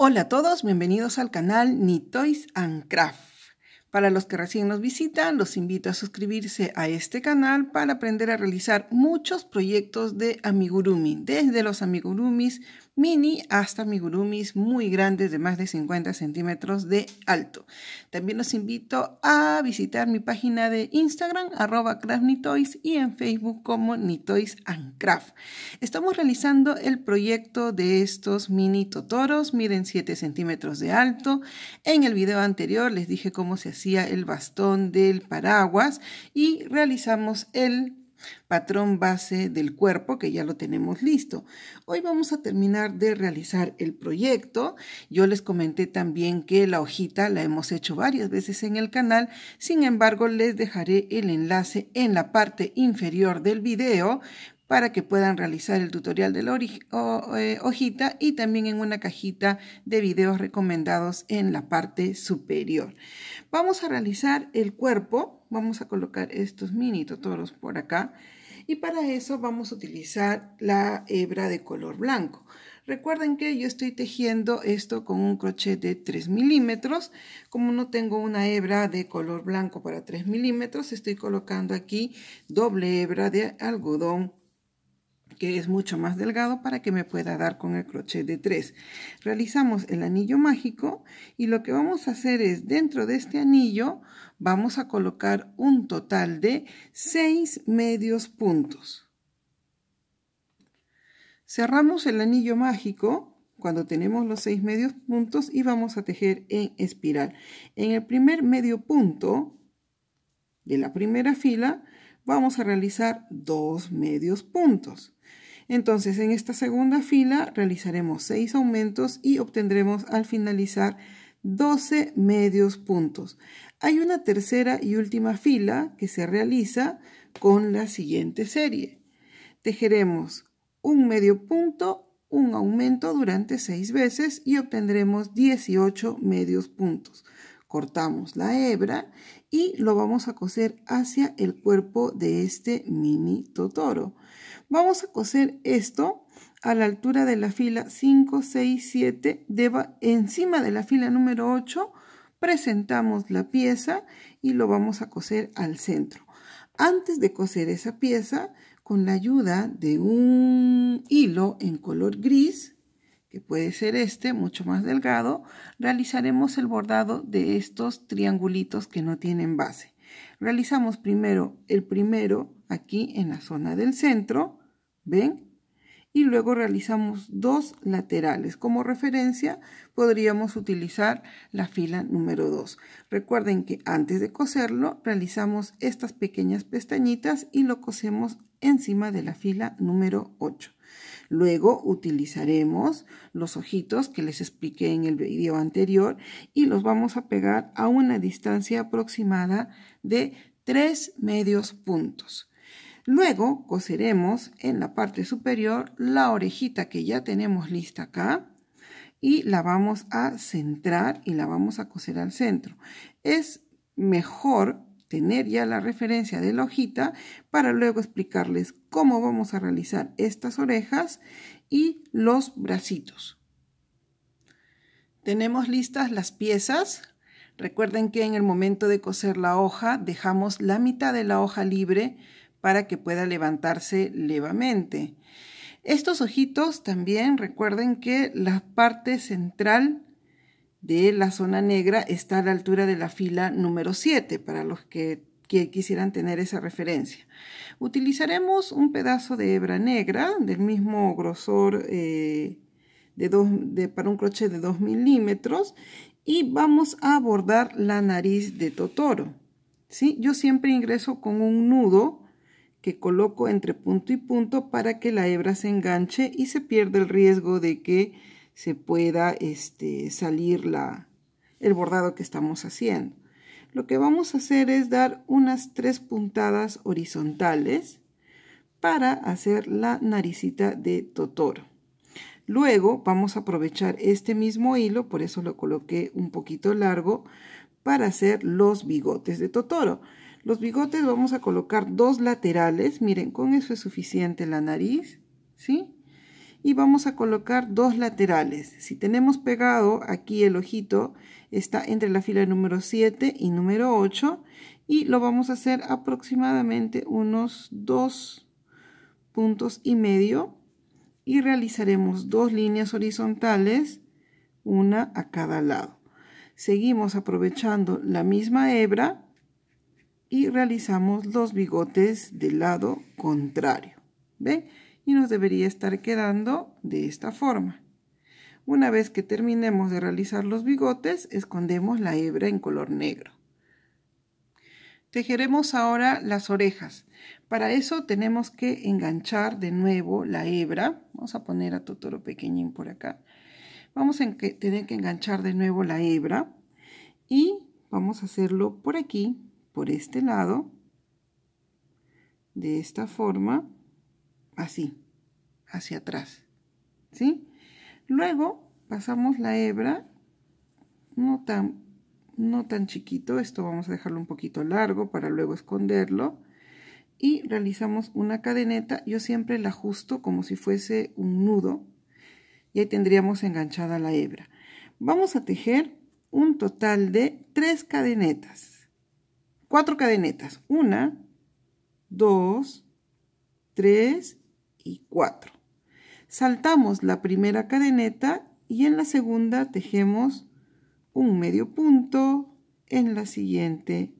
Hola a todos, bienvenidos al canal Ni Toys and Craft. Para los que recién nos visitan, los invito a suscribirse a este canal para aprender a realizar muchos proyectos de amigurumi, desde los amigurumis mini hasta amigurumis muy grandes de más de 50 centímetros de alto. También los invito a visitar mi página de Instagram, @craftnitoys, y en Facebook como Ni Toys and Craft. Estamos realizando el proyecto de estos mini totoros, miren, 7 centímetros de alto. En el video anterior les dije cómo se hacía el bastón del paraguas y realizamos el patrón base del cuerpo que ya lo tenemos listo. Hoy vamos a terminar de realizar el proyecto. Yo les comenté también que la hojita la hemos hecho varias veces en el canal, sin embargo les dejaré el enlace en la parte inferior del video para que puedan realizar el tutorial de la hojita y también en una cajita de videos recomendados en la parte superior. Vamos a realizar el cuerpo, vamos a colocar estos mini totoros por acá y para eso vamos a utilizar la hebra de color blanco. Recuerden que yo estoy tejiendo esto con un crochet de 3 milímetros. Como no tengo una hebra de color blanco para 3 milímetros, estoy colocando aquí doble hebra de algodón, que es mucho más delgado para que me pueda dar con el crochet de 3. Realizamos el anillo mágico y lo que vamos a hacer es, dentro de este anillo vamos a colocar un total de 6 medios puntos. Cerramos el anillo mágico cuando tenemos los 6 medios puntos y vamos a tejer en espiral. En el primer medio punto de la primera fila vamos a realizar 2 medios puntos. Entonces, en esta segunda fila realizaremos 6 aumentos y obtendremos al finalizar 12 medios puntos. Hay una tercera y última fila que se realiza con la siguiente serie. Tejeremos un medio punto, un aumento durante 6 veces y obtendremos 18 medios puntos. Cortamos la hebra y lo vamos a coser hacia el cuerpo de este mini totoro. Vamos a coser esto a la altura de la fila 5, 6, 7, encima de la fila número 8, presentamos la pieza y lo vamos a coser al centro. Antes de coser esa pieza, con la ayuda de un hilo en color gris, que puede ser este, mucho más delgado, realizaremos el bordado de estos triangulitos que no tienen base. Realizamos primero el primero aquí en la zona del centro, ¿ven? Y luego realizamos 2 laterales. Como referencia podríamos utilizar la fila número 2. Recuerden que antes de coserlo realizamos estas pequeñas pestañitas y lo cosemos encima de la fila número 8. Luego utilizaremos los ojitos que les expliqué en el video anterior y los vamos a pegar a una distancia aproximada de 3 medios puntos. Luego coseremos en la parte superior la orejita que ya tenemos lista acá y la vamos a centrar y la vamos a coser al centro. Es mejor tener ya la referencia de la hojita para luego explicarles cómo vamos a realizar estas orejas y los bracitos. Tenemos listas las piezas. Recuerden que en el momento de coser la hoja dejamos la mitad de la hoja libre para que pueda levantarse levemente. Estos ojitos también, recuerden que la parte central de la zona negra está a la altura de la fila número 7, para los que quisieran tener esa referencia. Utilizaremos un pedazo de hebra negra del mismo grosor para un crochet de 2 milímetros y vamos a bordar la nariz de Totoro, ¿sí? Yo siempre ingreso con un nudo que coloco entre punto y punto para que la hebra se enganche y se pierda el riesgo de que se pueda salir el bordado que estamos haciendo. Lo que vamos a hacer es dar unas 3 puntadas horizontales para hacer la naricita de Totoro. Luego vamos a aprovechar este mismo hilo, por eso lo coloqué un poquito largo, para hacer los bigotes de Totoro. Los bigotes vamos a colocar 2 laterales, miren, con eso es suficiente la nariz, ¿sí? y vamos a colocar dos laterales. Si tenemos pegado aquí el ojito, está entre la fila número 7 y número 8 y lo vamos a hacer aproximadamente unos 2,5 puntos y realizaremos dos líneas horizontales, una a cada lado. Seguimos aprovechando la misma hebra y realizamos los bigotes del lado contrario. ¿Ve? Y nos debería estar quedando de esta forma. Una vez que terminemos de realizar los bigotes, escondemos la hebra en color negro. Tejeremos ahora las orejas. Para eso tenemos que enganchar de nuevo la hebra. Vamos a poner a Totoro pequeñín por acá. Vamos a tener que enganchar de nuevo la hebra y vamos a hacerlo por aquí, por este lado, de esta forma, así, hacia atrás, ¿sí? Luego pasamos la hebra, no tan chiquito, esto vamos a dejarlo un poquito largo para luego esconderlo, y realizamos una cadeneta. Yo siempre la ajusto como si fuese un nudo y ahí tendríamos enganchada la hebra. Vamos a tejer un total de 4 cadenetas, 1, 2, 3 y 4. Saltamos la primera cadeneta y en la segunda tejemos un medio punto, en la siguiente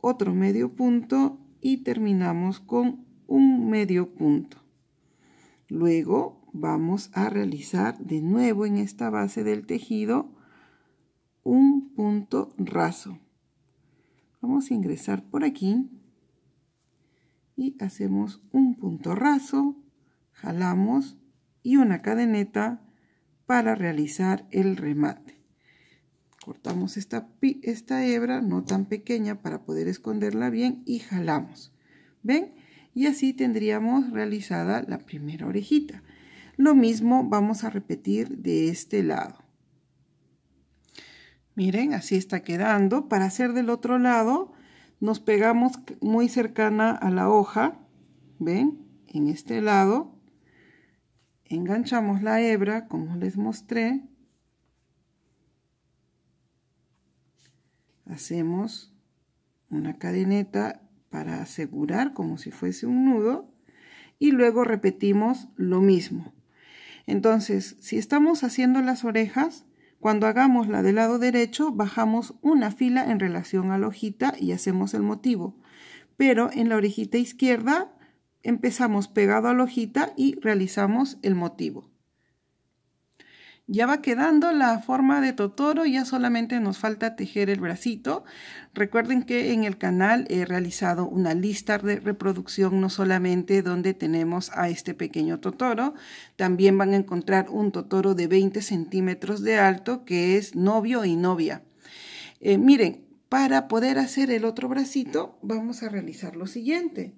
otro medio punto y terminamos con un medio punto. Luego vamos a realizar de nuevo en esta base del tejido un punto raso. Vamos a ingresar por aquí y hacemos un punto raso, jalamos y una cadeneta para realizar el remate. Cortamos esta hebra no tan pequeña para poder esconderla bien y jalamos. ¿Ven? Y así tendríamos realizada la primera orejita. Lo mismo vamos a repetir de este lado. Miren, así está quedando. Para hacer del otro lado, nos pegamos muy cercana a la hoja, ¿ven? En este lado, enganchamos la hebra, como les mostré. Hacemos una cadeneta para asegurar como si fuese un nudo y luego repetimos lo mismo. Entonces, si estamos haciendo las orejas, cuando hagamos la del lado derecho, bajamos una fila en relación a la hojita y hacemos el motivo. Pero en la orejita izquierda empezamos pegado a la hojita y realizamos el motivo. Ya va quedando la forma de Totoro, ya solamente nos falta tejer el bracito. Recuerden que en el canal he realizado una lista de reproducción, no solamente donde tenemos a este pequeño Totoro, también van a encontrar un Totoro de 20 centímetros de alto que es novio y novia. Miren, para poder hacer el otro bracito vamos a realizar lo siguiente.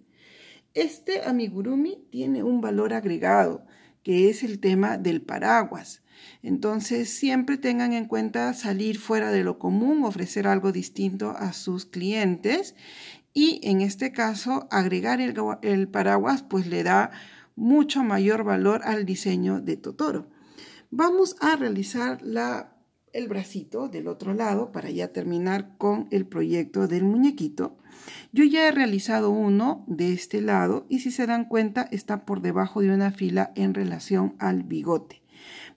Este amigurumi tiene un valor agregado, que es el tema del paraguas. Entonces, siempre tengan en cuenta salir fuera de lo común, ofrecer algo distinto a sus clientes y en este caso agregar el paraguas pues le da mucho mayor valor al diseño de Totoro. Vamos a realizar el bracito del otro lado para ya terminar con el proyecto del muñequito. Yo ya he realizado uno de este lado y si se dan cuenta está por debajo de una fila en relación al bigote.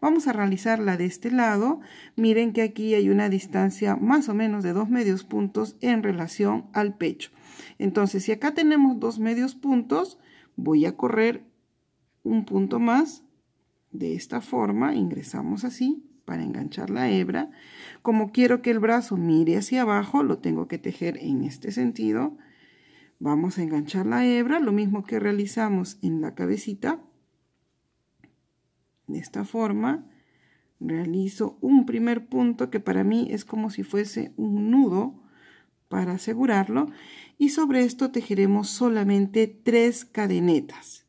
Vamos a realizar la de este lado. Miren que aquí hay una distancia más o menos de 2 medios puntos en relación al pecho. Entonces, si acá tenemos 2 medios puntos, voy a correr un punto más de esta forma. Ingresamos así para enganchar la hebra. Como quiero que el brazo mire hacia abajo, lo tengo que tejer en este sentido. Vamos a enganchar la hebra, lo mismo que realizamos en la cabecita. De esta forma, realizo un primer punto que para mí es como si fuese un nudo para asegurarlo. Y sobre esto tejeremos solamente 3 cadenetas.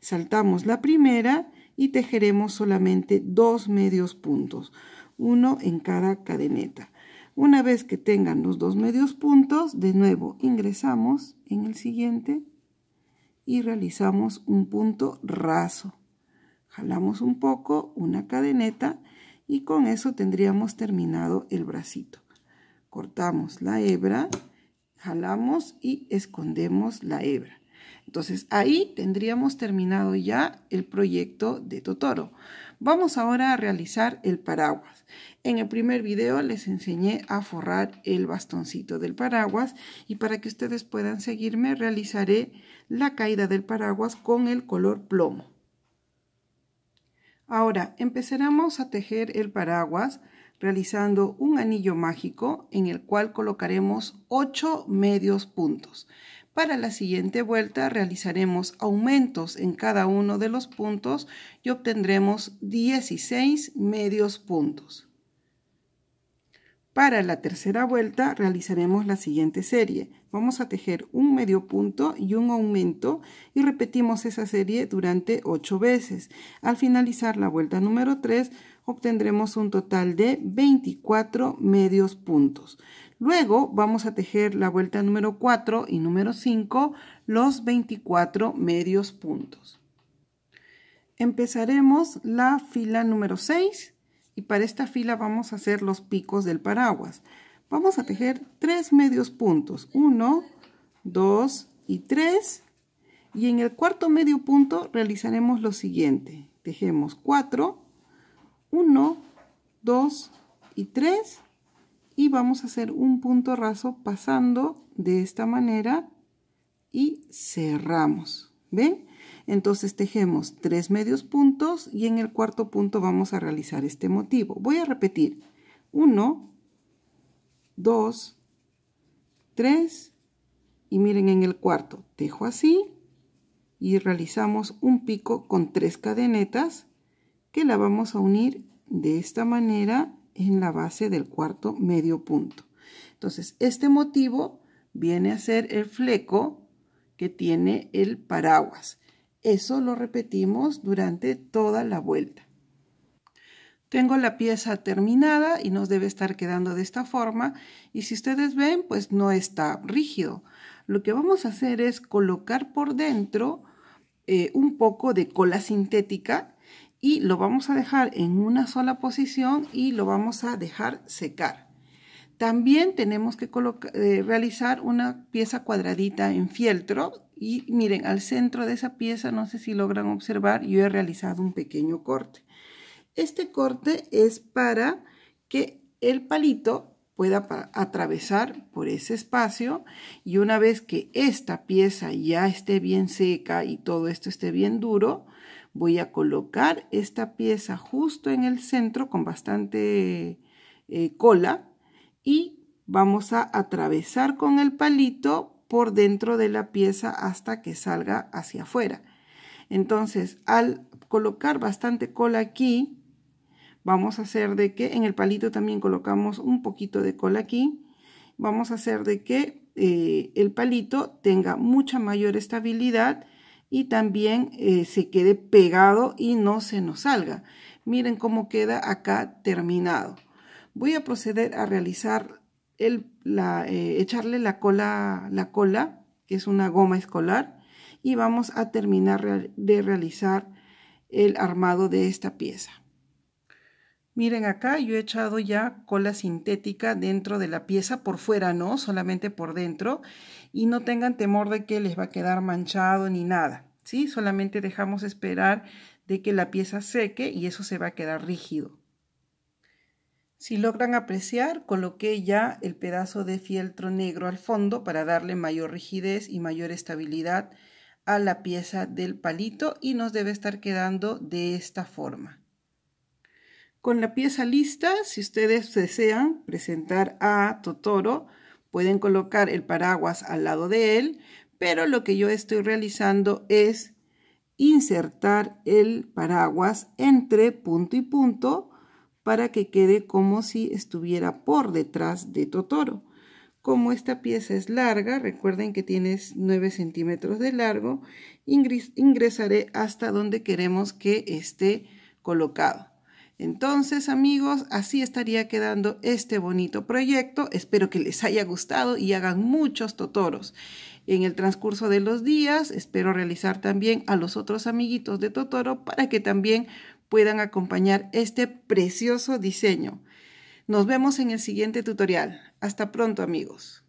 Saltamos la primera y tejeremos solamente 2 medios puntos, uno en cada cadeneta. Una vez que tengan los 2 medios puntos, de nuevo ingresamos en el siguiente y realizamos un punto raso. jalamos un poco, una cadeneta, y con eso tendríamos terminado el bracito. Cortamos la hebra, jalamos y escondemos la hebra. Entonces ahí tendríamos terminado ya el proyecto de Totoro. Vamos ahora a realizar el paraguas. En el primer video les enseñé a forrar el bastoncito del paraguas, y para que ustedes puedan seguirme realizaré la caída del paraguas con el color plomo. Ahora empezaremos a tejer el paraguas realizando un anillo mágico en el cual colocaremos 8 medios puntos. Para la siguiente vuelta realizaremos aumentos en cada uno de los puntos y obtendremos 16 medios puntos. Para la tercera vuelta realizaremos la siguiente serie. Vamos a tejer un medio punto y un aumento y repetimos esa serie durante 8 veces. Al finalizar la vuelta número 3 obtendremos un total de 24 medios puntos. Luego vamos a tejer la vuelta número 4 y número 5 los 24 medios puntos. Empezaremos la fila número 6. Y para esta fila vamos a hacer los picos del paraguas. Vamos a tejer 3 medios puntos. 1, 2 y 3. Y en el cuarto medio punto realizaremos lo siguiente. Tejemos 4, 1, 2 y 3. Y vamos a hacer un punto raso pasando de esta manera. Y cerramos. ¿Ven? Entonces tejemos 3 medios puntos y en el cuarto punto vamos a realizar este motivo. Voy a repetir: 1, 2, 3 y miren en el cuarto. Tejo así y realizamos un pico con 3 cadenetas que la vamos a unir de esta manera en la base del cuarto medio punto. Entonces este motivo viene a ser el fleco que tiene el paraguas. Eso lo repetimos durante toda la vuelta. Tengo la pieza terminada y nos debe estar quedando de esta forma, y si ustedes ven, pues no está rígido. Lo que vamos a hacer es colocar por dentro un poco de cola sintética y lo vamos a dejar en una sola posición y lo vamos a dejar secar. También tenemos que realizar una pieza cuadradita en fieltro y miren, al centro de esa pieza, no sé si logran observar, yo he realizado un pequeño corte. Este corte es para que el palito pueda atravesar por ese espacio, y una vez que esta pieza ya esté bien seca y todo esto esté bien duro, voy a colocar esta pieza justo en el centro con bastante cola. Y vamos a atravesar con el palito por dentro de la pieza hasta que salga hacia afuera. Entonces, al colocar bastante cola aquí, vamos a hacer de que en el palito también colocamos un poquito de cola aquí. Vamos a hacer de que el palito tenga mucha mayor estabilidad y también se quede pegado y no se nos salga. Miren cómo queda acá terminado. Voy a proceder a realizar, echarle la cola, que es una goma escolar, y vamos a terminar de realizar el armado de esta pieza. Miren acá, yo he echado ya cola sintética dentro de la pieza, por fuera no, solamente por dentro, y no tengan temor de que les va a quedar manchado ni nada, ¿sí? Solamente dejamos esperar de que la pieza seque y eso se va a quedar rígido. Si logran apreciar, coloqué ya el pedazo de fieltro negro al fondo para darle mayor rigidez y mayor estabilidad a la pieza del palito, y nos debe estar quedando de esta forma. Con la pieza lista, si ustedes desean presentar a Totoro, pueden colocar el paraguas al lado de él, pero lo que yo estoy realizando es insertar el paraguas entre punto y punto, para que quede como si estuviera por detrás de Totoro. Como esta pieza es larga, recuerden que tiene 9 centímetros de largo, ingresaré hasta donde queremos que esté colocado. Entonces, amigos, así estaría quedando este bonito proyecto. Espero que les haya gustado y hagan muchos totoros. En el transcurso de los días, espero realizar también a los otros amiguitos de Totoro para que también puedan acompañar este precioso diseño. Nos vemos en el siguiente tutorial. Hasta pronto, amigos.